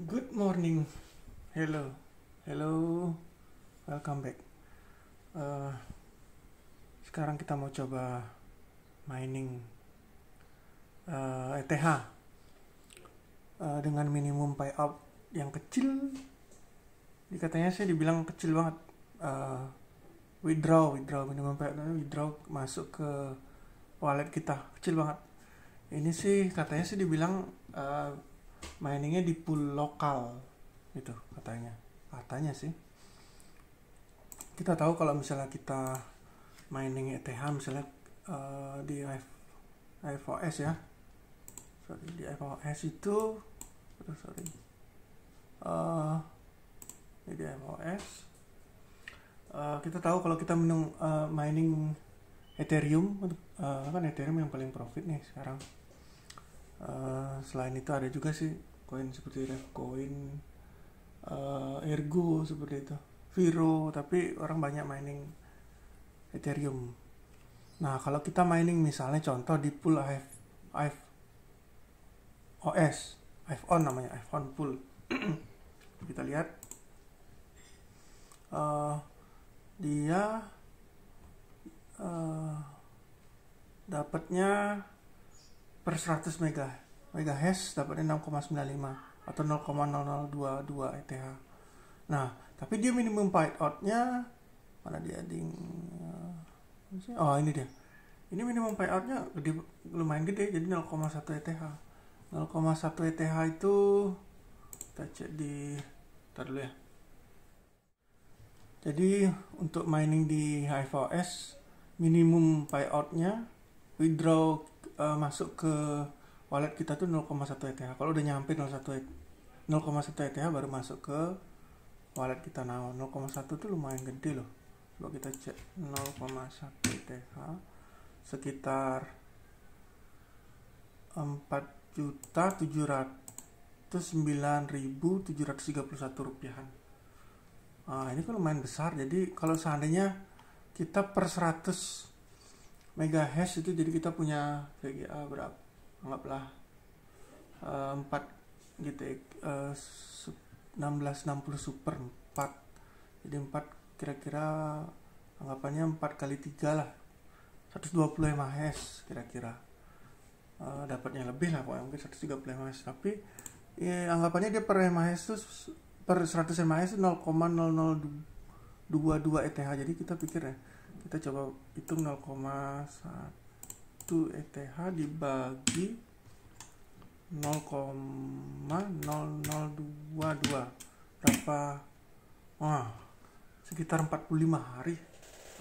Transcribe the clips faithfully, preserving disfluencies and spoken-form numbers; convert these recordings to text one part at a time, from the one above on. Good morning, hello, hello, welcome back. Uh, sekarang kita mau coba mining uh, E T H uh, dengan minimum payout yang kecil. Dikatanya sih dibilang kecil banget. Uh, withdraw, withdraw minimum payout, withdraw masuk ke wallet kita kecil banget. Ini sih katanya sih dibilang uh, miningnya di pool lokal gitu katanya katanya sih. Kita tahu kalau misalnya kita mining E T H misalnya uh, di HiveOS ya sorry di HiveOS itu sorry uh, di HiveOS uh, kita tahu kalau kita minum, uh, mining Ethereum uh, kan Ethereum yang paling profit nih sekarang. Uh, selain itu ada juga sih koin seperti Revcoin, uh, Ergo seperti itu, Viro, tapi orang banyak mining Ethereum. Nah kalau kita mining misalnya contoh di pool HiveOS, HiveOn namanya, HiveOn pool. Kita lihat uh, dia uh, dapatnya per seratus mega mega hash dapatnya enam koma sembilan lima atau nol koma nol nol dua dua E T H. Nah, tapi dia minimum payout-nya mana dia ding oh ini dia. Ini minimum payout-nya gede, lumayan gede, jadi nol koma satu E T H. nol koma satu E T H itu kita cek di tar dulu ya. Jadi untuk mining di HiveOS minimum payout-nya withdraw Uh, masuk ke wallet kita tuh nol koma satu E T H. Kalau udah nyampe nol koma satu E T H baru masuk ke wallet kita. Nah, nol koma satu tuh lumayan gede loh. Coba kita cek nol koma satu E T H sekitar empat juta tujuh ratus sembilan ribu tujuh ratus tiga puluh satu rupiahan. Nah, ini kan lumayan besar. Jadi kalau seandainya kita per seratus mega hash itu, jadi kita punya V G A berapa? Anggaplah uh, empat G T X uh, enam belas enam puluh super empat. Jadi empat kira-kira anggapannya empat kali tiga lah. seratus dua puluh M H S kira-kira. Uh, dapatnya lebih lah pokoknya, mungkin seratus tiga puluh M H S, tapi ya, anggapannya dia per M H S itu per seratus M H S nol koma nol nol dua dua E T H. Jadi kita pikir ya, kita coba hitung nol koma satu E T H dibagi nol koma nol nol dua dua berapa? Wah, sekitar empat puluh lima hari,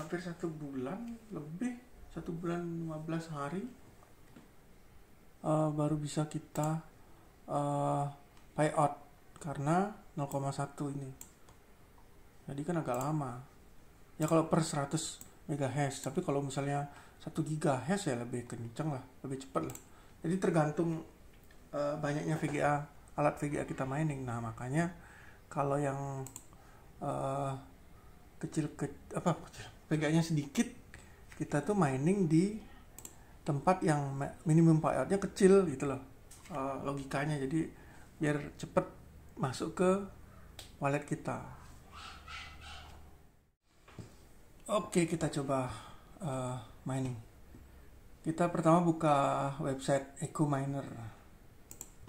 hampir satu bulan lebih, satu bulan lima belas hari uh, baru bisa kita uh, payout karena nol koma satu ini. Jadi kan agak lama ya kalau per seratus mega hash, tapi kalau misalnya satu giga hash ya lebih kenceng lah, lebih cepat lah. Jadi tergantung uh, banyaknya V G A, alat V G A kita mining. Nah makanya kalau yang uh, kecil ke apa V G A-nya sedikit, kita tuh mining di tempat yang minimum payout-nya kecil gitu loh, uh, logikanya. Jadi biar cepet masuk ke wallet kita. Oke, kita coba uh, mining. Kita pertama buka website EchoMiner.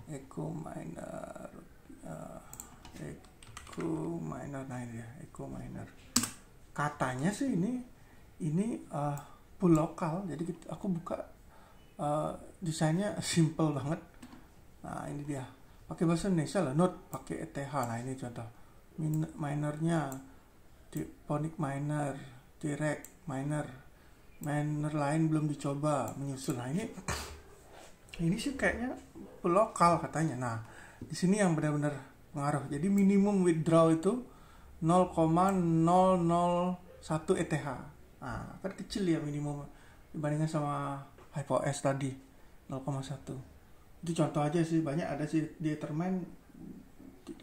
EchoMiner. Uh, EchoMiner. Nah ini ya, EchoMiner. Katanya sih ini ini uh, pool lokal. Jadi kita, aku buka uh, desainnya simple banget. Nah ini dia. Pakai bahasa Indonesia lah, not pakai E T H. Nah ini contoh Min minernya miner. T-Rex miner, miner lain belum dicoba, menyusul. Nah ini, ini sih kayaknya lokal katanya. Nah di sini yang benar-benar pengaruh. Jadi minimum withdraw itu nol koma nol nol satu E T H. Nah kan kecil ya minimum dibandingkan sama HiveOS tadi nol koma satu. Itu contoh aja sih, banyak ada sih Determine,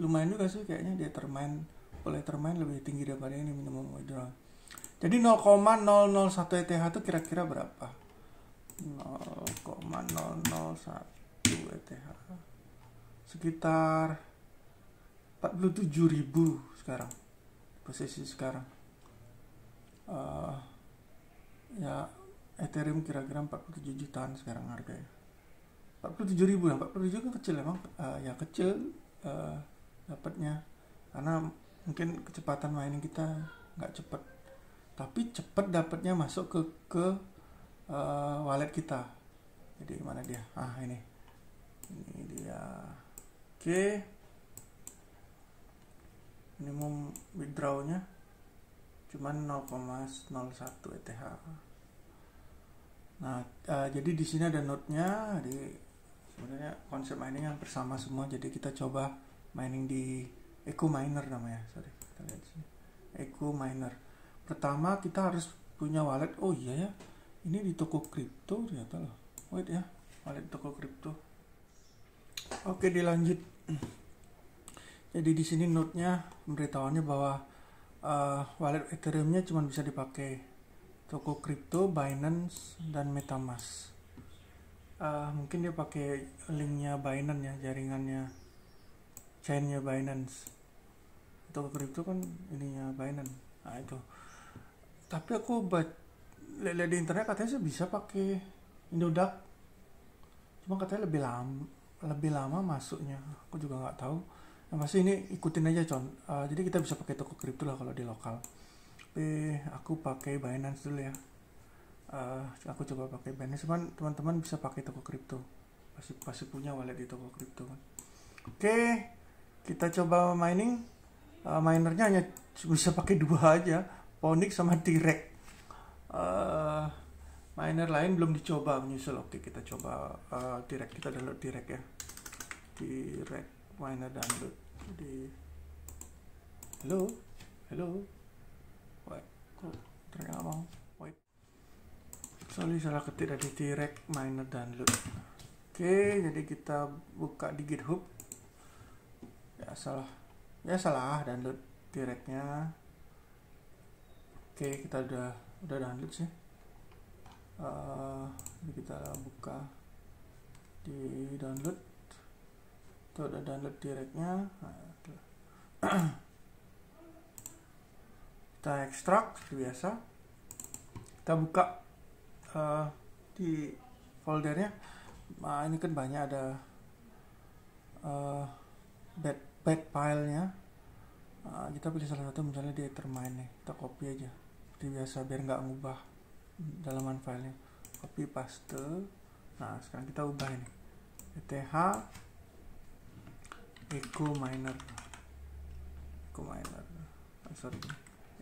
lumayan juga sih kayaknya Determine, oleh Determine lebih tinggi daripada ini minimum withdraw. Jadi nol koma nol nol satu E T H itu kira-kira berapa? nol koma nol nol satu E T H sekitar empat puluh tujuh ribu sekarang posisi sekarang. Uh, ya Ethereum kira-kira empat puluh tujuh jutaan sekarang harganya. empat puluh tujuh ribu ya, empat puluh tujuh kan kecil emang, uh, ya kecil uh, dapatnya karena mungkin kecepatan mining kita nggak cepet, tapi cepet dapatnya masuk ke ke uh, wallet kita. Jadi mana dia? Ah ini, ini dia. Oke, okay. Minimum withdrawnya cuman nol koma nol satu E T H. Nah, uh, jadi di sini ada node-nya. Jadi sebenarnya konsep mining yang bersama semua. Jadi kita coba mining di EchoMiner namanya. Sorry, kita lihat sini. EchoMiner. Pertama kita harus punya wallet. Oh iya ya, ini di Tokocrypto ternyata loh. Wait ya, wallet Tokocrypto. Oke, dilanjut. Jadi di sini node-nya pemberitahuannya bahwa Uh, wallet Ethereum-nya cuma bisa dipakai Tokocrypto, Binance, dan MetaMask. Uh, mungkin dia pakai linknya Binance ya, jaringannya, chainnya Binance. Tokocrypto kan ininya Binance. Nah itu. Tapi aku lihat di internet katanya sih bisa pakai Indodax. Cuma katanya lebih lama, lebih lama masuknya. Aku juga nggak tahu. Masih ini ikutin aja con, uh, jadi kita bisa pakai Tokocrypto lah kalau di lokal. Tapi aku pakai Binance dulu ya. Uh, aku coba pakai Binance, cuman teman-teman bisa pakai Tokocrypto. Pasti pasti punya wallet di Tokocrypto kan. Oke, okay, kita coba mining. Uh, minernya hanya bisa pakai dua aja, Phoenix sama T-Rex. Uh, miner lain belum dicoba menyusul. Oke, okay, kita coba uh, T-Rex. Kita download T-Rex ya. T-Rex miner download. Jadi, halo, halo, wait, kok ternyata mau, wait, sorry salah ketik dari T-Rex miner download. Oke, okay, jadi kita buka di GitHub, ya salah, ya salah download T-Rex-nya. Oke, okay, kita udah udah download sih. Uh, jadi kita buka di download. Tuh udah download T-Rex-nya. Nah, kita ekstrak seperti biasa, kita buka uh, di foldernya. Nah, ini kan banyak ada uh, bad, bad file-nya. Nah, kita pilih salah satu, misalnya di Ethermine nih, kita copy aja seperti biasa biar nggak ngubah dalaman filenya. Copy paste. Nah sekarang kita ubah ini E T H EchoMiner, EchoMiner, oh, sorry,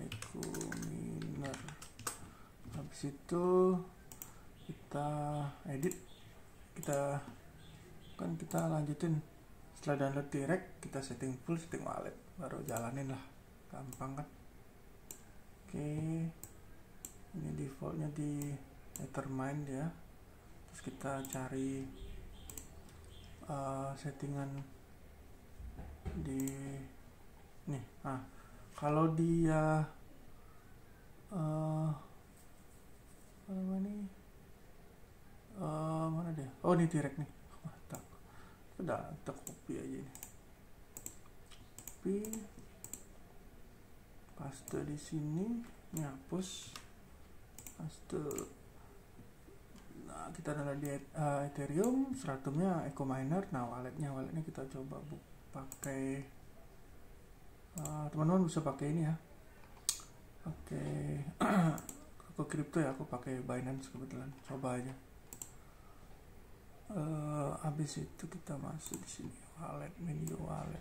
EchoMiner. Habis itu kita edit, kita kan kita lanjutin setelah download T-Rex, kita setting full, setting wallet, baru jalanin lah, gampang kan? Oke, ini defaultnya di Ethermine ya. Terus kita cari uh, settingan di nih. Ah kalau dia uh, apa nih uh, mana dia, oh ini T-Rex nih, mantap. Udah kita copy aja nih, copy paste di sini, ini hapus paste. Nah kita ada di uh, Ethereum, stratumnya EchoMiner. Nah walletnya walletnya kita coba buka pakai uh, teman-teman bisa pakai ini ya, pakai Tokocrypto ya. Aku pakai Binance kebetulan, coba aja. Uh, habis itu kita masuk di sini wallet, menu wallet,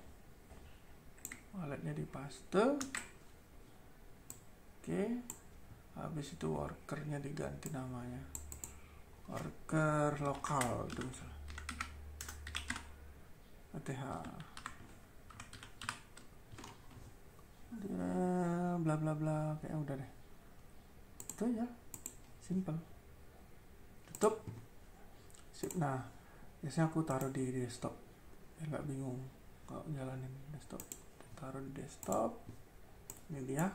walletnya di paste. Oke, okay. Habis itu workernya diganti namanya worker lokal itu misalnya E T H bla bla bla, kayak udah deh, itu ya simple. Tutup, sip. Nah biasanya aku taruh di desktop ya, nggak bingung kalau jalanin desktop. Taruh di desktop, ini dia.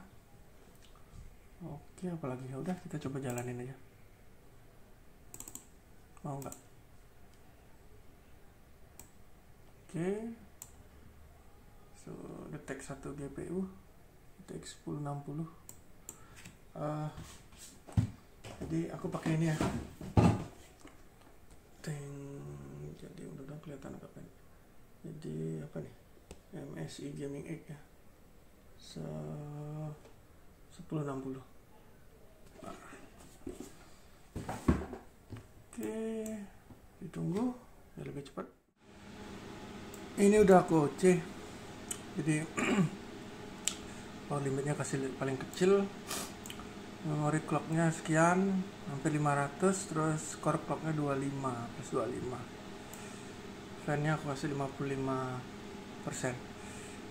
Oke, apalagi ya udah, kita coba jalanin aja, mau nggak? Oke, so G T X satu G P U, G T X sepuluh enam puluh. Uh, jadi aku pakai ini ya. Teng, jadi udah kelihatan apa ini. Jadi apa nih? M S I Gaming X ya. Se sepuluh enam puluh. Oke, ditunggu biar lebih cepat. Ini udah aku C, jadi power limitnya kasih paling kecil, memory clocknya sekian, hampir lima ratus, terus core clocknya dua puluh lima plus dua puluh lima, fannya aku kasih lima puluh lima persen.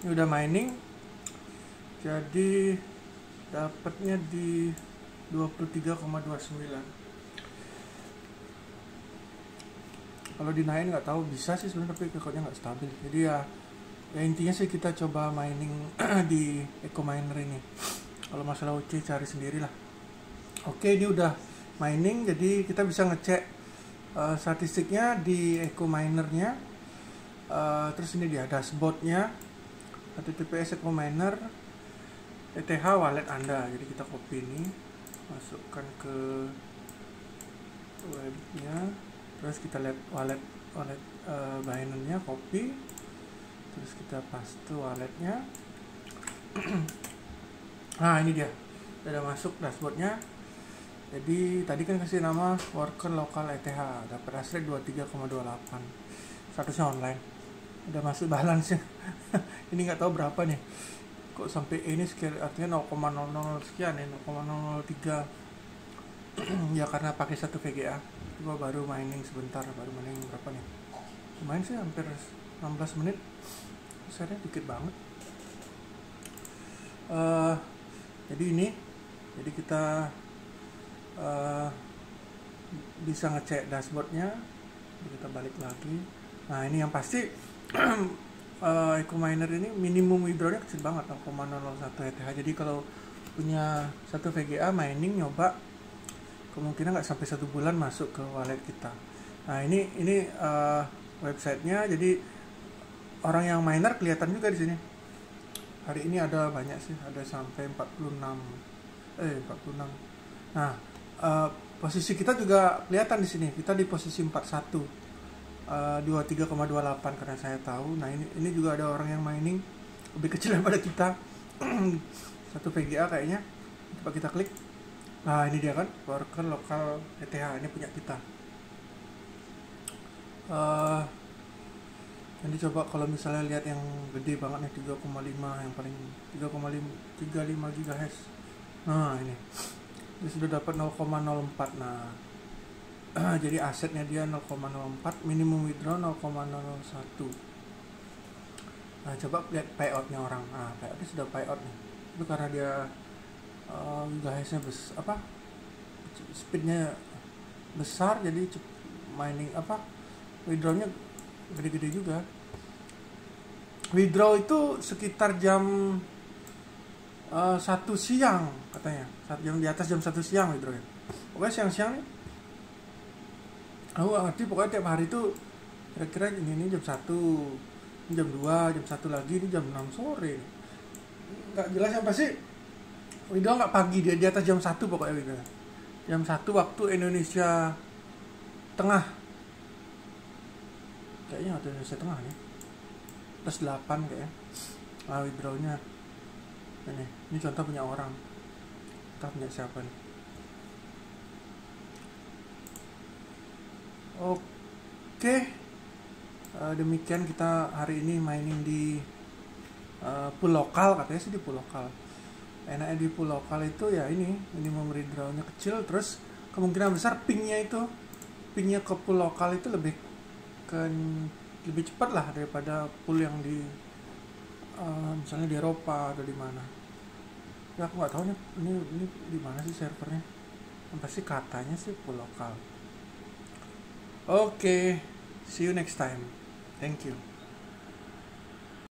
Ini udah mining, jadi dapatnya di dua puluh tiga koma dua sembilan. Kalau dinain nggak tahu, bisa sih sebenarnya, tapi recordnya nggak stabil. Jadi ya, ya intinya sih kita coba mining di EchoMiner ini. Kalau masalah U C cari sendirilah. Oke, ini udah mining, jadi kita bisa ngecek uh, statistiknya di EchoMiner-nya. Uh, terus ini dia dashboard-nya, H T T P S EchoMiner, E T H wallet Anda. Jadi kita copy ini, masukkan ke webnya. Terus kita lihat wallet wallet uh, Binance-nya, copy, terus kita paste walletnya. Nah ini dia, udah masuk dashboardnya. Jadi tadi kan kasih nama worker lokal E T H, dapat hasil dua puluh tiga koma dua delapan, statusnya online, udah masuk balance-nya. Ini nggak tahu berapa nih, kok sampai ini sekian, artinya nol koma nol nol sekian ya, nol koma nol nol tiga. Ya karena pakai satu V G A, gua baru mining sebentar, baru mining berapa nih? Lumayan sih, hampir enam belas menit, besarnya dikit banget. Uh, jadi ini, jadi kita uh, bisa ngecek dashboardnya. Jadi kita balik lagi. Nah ini yang pasti uh, EchoMiner ini minimum withdrawalnya kecil banget, nol koma nol nol satu E T H. Jadi kalau punya satu V G A mining nyoba, kemungkinan nggak sampai satu bulan masuk ke wallet kita. Nah ini ini uh, websitenya, jadi orang yang miner kelihatan juga di sini. Hari ini ada banyak sih, ada sampai empat puluh enam. Nah uh, posisi kita juga kelihatan di sini. Kita di posisi empat puluh satu. Uh, dua puluh tiga koma dua delapan karena saya tahu. Nah ini ini juga ada orang yang mining lebih kecil daripada kita. Satu V G A kayaknya. Coba kita klik. Nah ini dia kan, worker lokal E T H, ini punya kita. Uh, ini coba kalau misalnya lihat yang gede banget nih, tiga koma lima, yang paling tiga koma lima GHz. Nah ini, dia sudah dapat nol koma nol empat. Nah, jadi asetnya dia nol koma nol empat, minimum withdraw nol koma nol satu. Nah coba lihat payoutnya orang. Nah payoutnya sudah payout nih, itu karena dia Uh, GHz-nya bes apa speednya besar, jadi mining apa withdrawnya gede-gede juga. Withdraw itu sekitar jam uh, satu siang katanya, satu jam di atas jam satu siang withdrawnya. Pokoknya siang-siang nih aku gak ngerti, pokoknya tiap hari itu kira-kira ini, ini jam satu, ini jam dua, jam satu lagi, ini jam enam sore, nggak jelas yang pasti. Withdraw nggak pagi, dia di atas jam satu pokoknya withdraw. Jam satu waktu Indonesia Tengah. Kayaknya waktu Indonesia Tengah nih. Plus delapan kayaknya. Nah withdrawnya. Ini, ini contoh punya orang. Entah punya siapa nih. Oke. Uh, demikian kita hari ini mining di uh, pool lokal. Katanya sih di pool lokal. Enaknya di pool lokal itu ya ini, minimum withdrawalnya kecil, terus kemungkinan besar pingnya itu, pingnya ke pool lokal itu lebih ke, lebih cepat lah daripada pool yang di uh, misalnya di Eropa atau di mana. Ya aku nggak tahu nih, ini ini di mana sih servernya? Yang pasti katanya sih pool lokal. Oke, okay, see you next time. Thank you.